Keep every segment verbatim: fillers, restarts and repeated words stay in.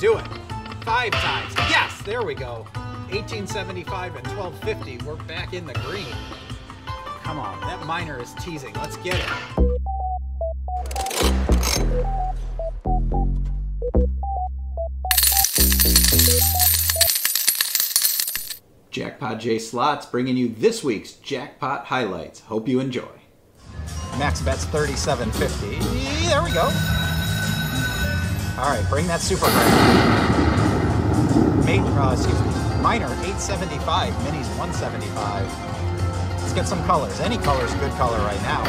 do it. Five times. Yes, there we go. eighteen seventy-five and twelve fifty. We're back in the green. Come on, that miner is teasing. Let's get it. Jackpot J Slots bringing you this week's jackpot highlights. Hope you enjoy. Max bets thirty-seven fifty. There we go. All right, bring that super. Mate, uh, excuse me. Minor eight seventy-five. Minis one seventy-five. Let's get some colors. Any color's good color right now.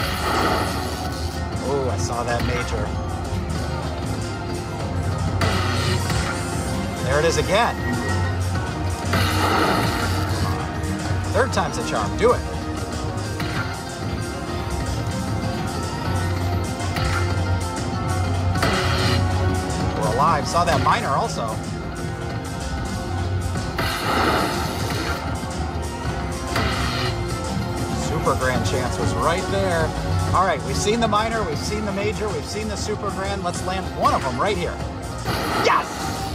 Oh, I saw that major. There it is again. Third time's a charm. Do it. We're alive. Saw that minor also. Super Grand Chance was right there. All right, we've seen the minor, we've seen the major, we've seen the Super Grand. Let's land one of them right here. Yes!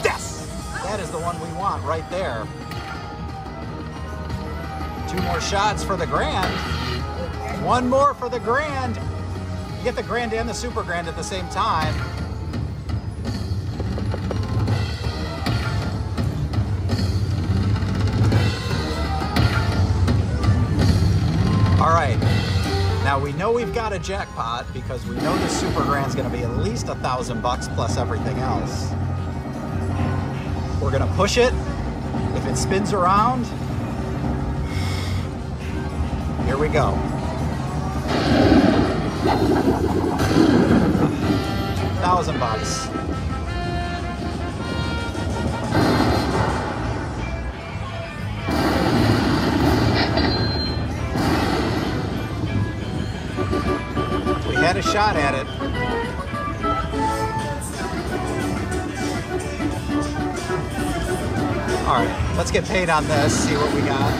Yes! That is the one we want right there. Two more shots for the grand. One more for the grand. You get the grand and the super grand at the same time. All right. Now we know we've got a jackpot because we know the super grand's going to be at least a thousand bucks plus everything else. We're going to push it. If it spins around. Here we go. Thousand bucks. We had a shot at it. All right, let's get paid on this, see what we got.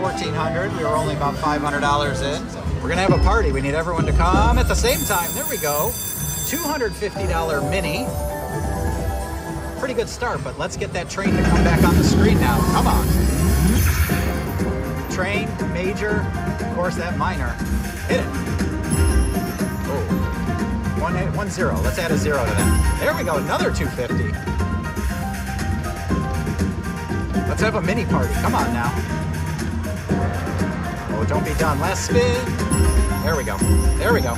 fourteen hundred. We were only about five hundred dollars in. So we're gonna have a party. We need everyone to come at the same time. There we go. two hundred fifty dollar mini. Pretty good start, but let's get that train to come back on the screen now. Come on. Train, major, of course that minor. Hit it. Oh. One, eight, one zero. Let's add a zero to that. There we go. Another two fifty. Let's have a mini party. Come on now. Oh, don't be done. Last spin. There we go. There we go.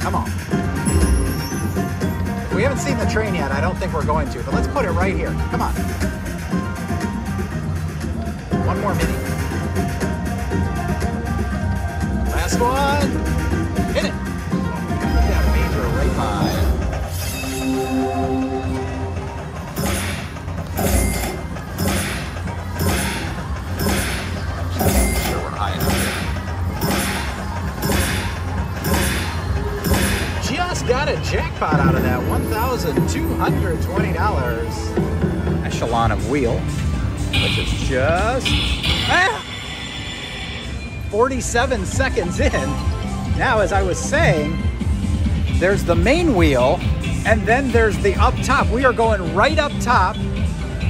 Come on. We haven't seen the train yet. I don't think we're going to, but let's put it right here. Come on. One more mini. Last one. Hit it. Put that major right by. Got a jackpot out of that, one thousand two hundred twenty dollars. Echelon of wheel, which is just ah, forty-seven seconds in. Now, as I was saying, there's the main wheel, and then there's the up top. We are going right up top,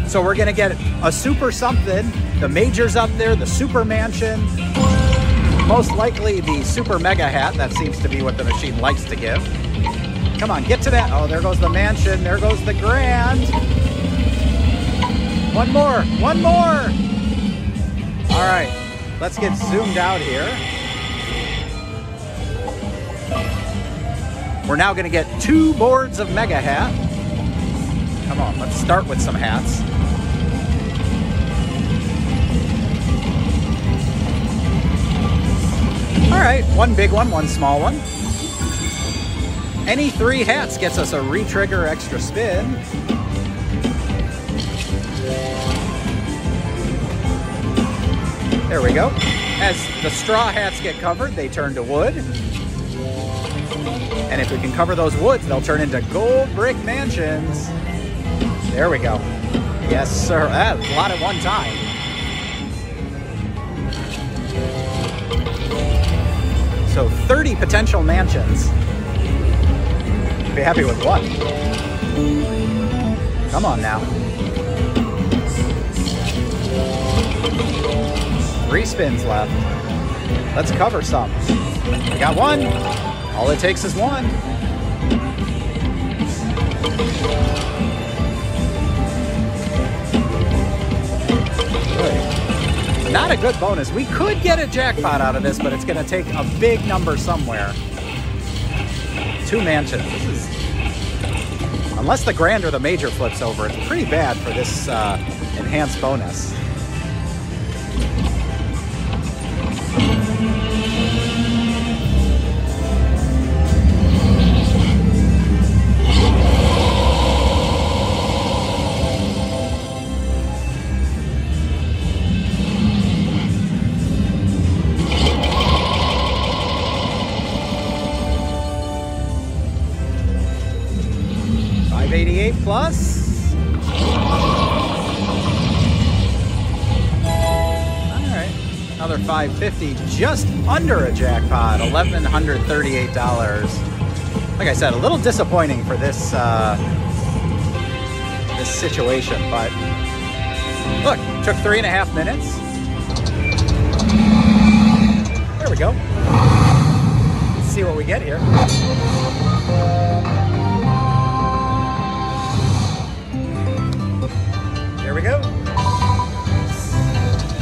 so we're gonna get a super something. The major's up there, the super mansion. Most likely the super mega hat. That seems to be what the machine likes to give. Come on, get to that. Oh, there goes the mansion. There goes the grand. One more, one more. All right, let's get zoomed out here. We're now gonna get two boards of mega hat. Come on, let's start with some hats. All right, one big one, one small one. Any three hats gets us a re-trigger extra spin. There we go. As the straw hats get covered, they turn to wood. And if we can cover those woods, they'll turn into gold brick mansions. There we go. Yes, sir. That's a lot at one time. So thirty potential mansions. Be happy with one. Come on now. Three spins left. Let's cover some. I got one. All it takes is one. Good. Not a good bonus. We could get a jackpot out of this, but it's going to take a big number somewhere. Two mansions. This is, unless the grand or the major flips over, it's pretty bad for this uh, enhanced bonus. Plus. All right, another five fifty, just under a jackpot, one thousand one hundred thirty-eight dollars. Like I said, a little disappointing for this uh, this situation, but look, took three and a half minutes. There we go. Let's see what we get here. Here we go.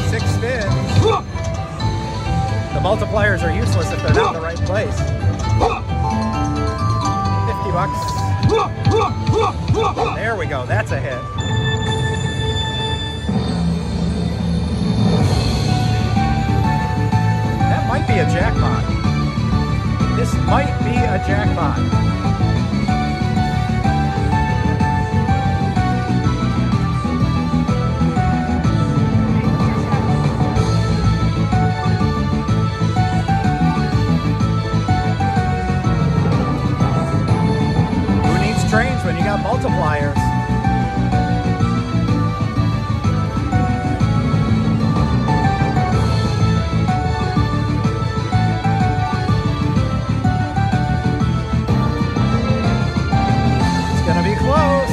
Six spins. The multipliers are useless if they're not in the right place. fifty bucks. There we go. That's a hit. That might be a jackpot. This might be a jackpot. When you got multipliers. It's gonna be close.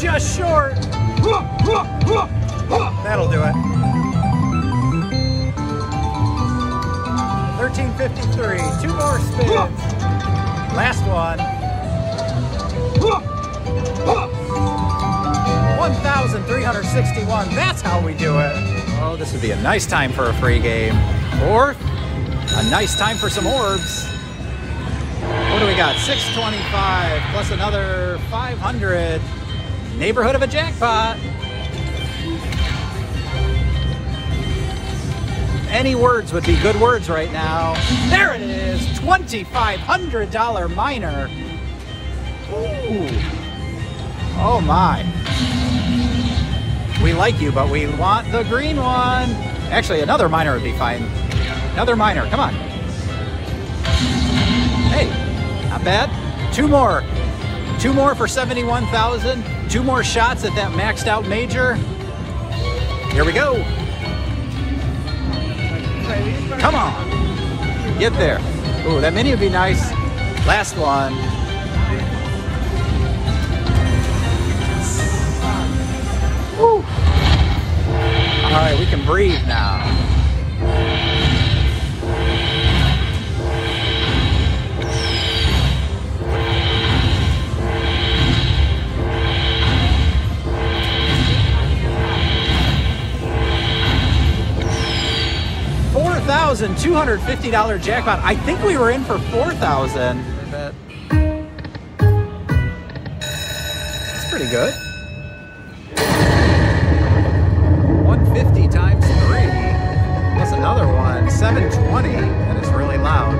Just short. That'll do it. thirteen fifty-three. Two more spins. Last one. one thousand three hundred sixty-one. That's how we do it. Oh, this would be a nice time for a free game. Or a nice time for some orbs. What do we got? six twenty-five plus another five hundred. Neighborhood of a jackpot. Any words would be good words right now. There it is, twenty-five hundred dollar minor. Ooh. Oh my. We like you, but we want the green one. Actually, another minor would be fine. Another minor, come on. Hey, not bad. Two more. Two more for seventy-one thousand. Two more shots at that maxed out major. Here we go. Come on. Get there. Ooh, that mini would be nice. Last one. Woo. All right, we can breathe now. two hundred fifty dollar jackpot. I think we were in for four thousand. That's pretty good. one fifty times three. That's another one. seven twenty. That is really loud.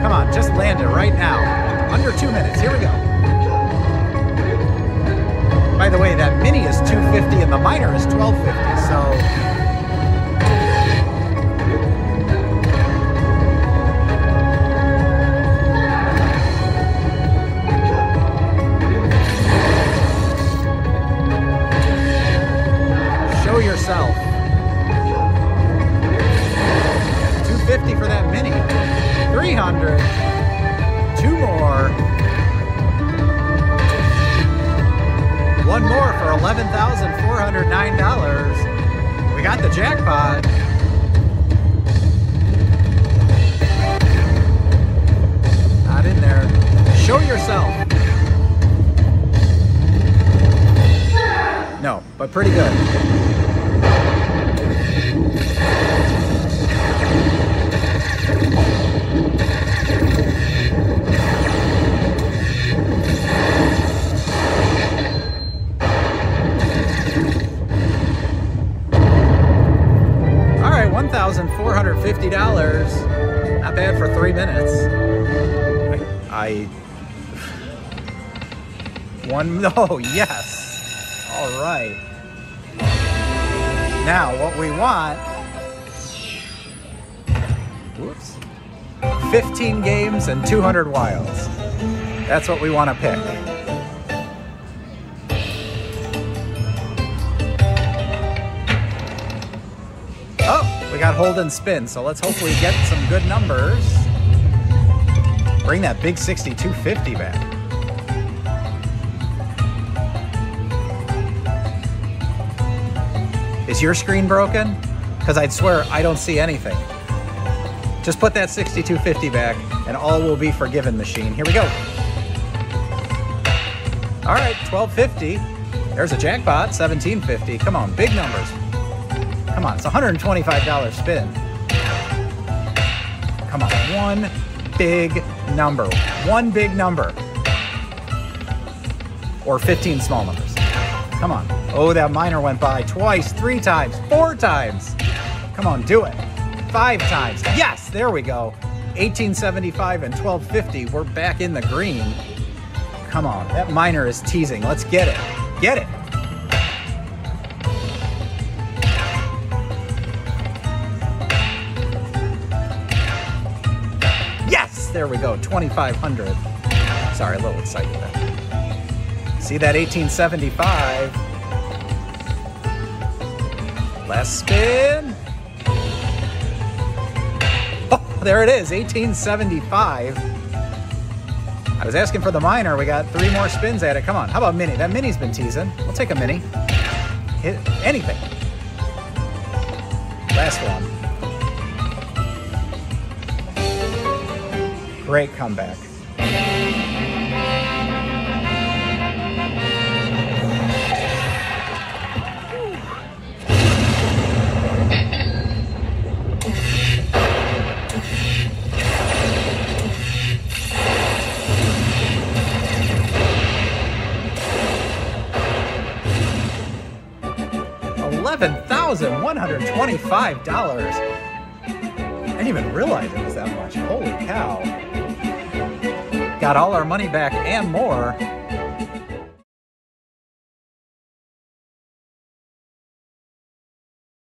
Come on, just land it right now. Under two minutes. Here we go. By the way, that mini is two fifty and the minor is twelve fifty, so... yourself. two fifty for that mini. three hundred. Two more. One more for eleven thousand four hundred nine dollars. We got the jackpot. Not in there. Show yourself. No, but pretty good. one thousand four hundred fifty dollars. Not bad for three minutes. I, I... One... Oh, yes! All right. Now, what we want... Whoops. fifteen games and two hundred wilds. That's what we want to pick. We got hold and spin, so let's hopefully get some good numbers. Bring that big sixty-two fifty back. Is your screen broken? Because I'd swear I don't see anything. Just put that sixty-two fifty back and all will be forgiven, machine. Here we go. All right, twelve fifty. There's a jackpot, seventeen fifty. Come on, big numbers. Come on, it's a one hundred twenty-five dollar spin. Come on, one big number. One big number. Or fifteen small numbers. Come on. Oh, that minor went by twice, three times, four times. Come on, do it. Five times. Yes, there we go. eighteen seventy-five and twelve fifty. We're back in the green. Come on, that minor is teasing. Let's get it. Get it. There we go, twenty-five hundred. Sorry, a little excited there. See that eighteen seventy-five? Last spin. Oh, there it is, eighteen seventy-five. I was asking for the minor. We got three more spins at it. Come on, how about mini? That mini's been teasing. We'll take a mini. Hit anything. Last one. Great comeback. eleven thousand one hundred twenty-five dollars. I didn't even realize it was that much. Holy cow. Got all our money back and more.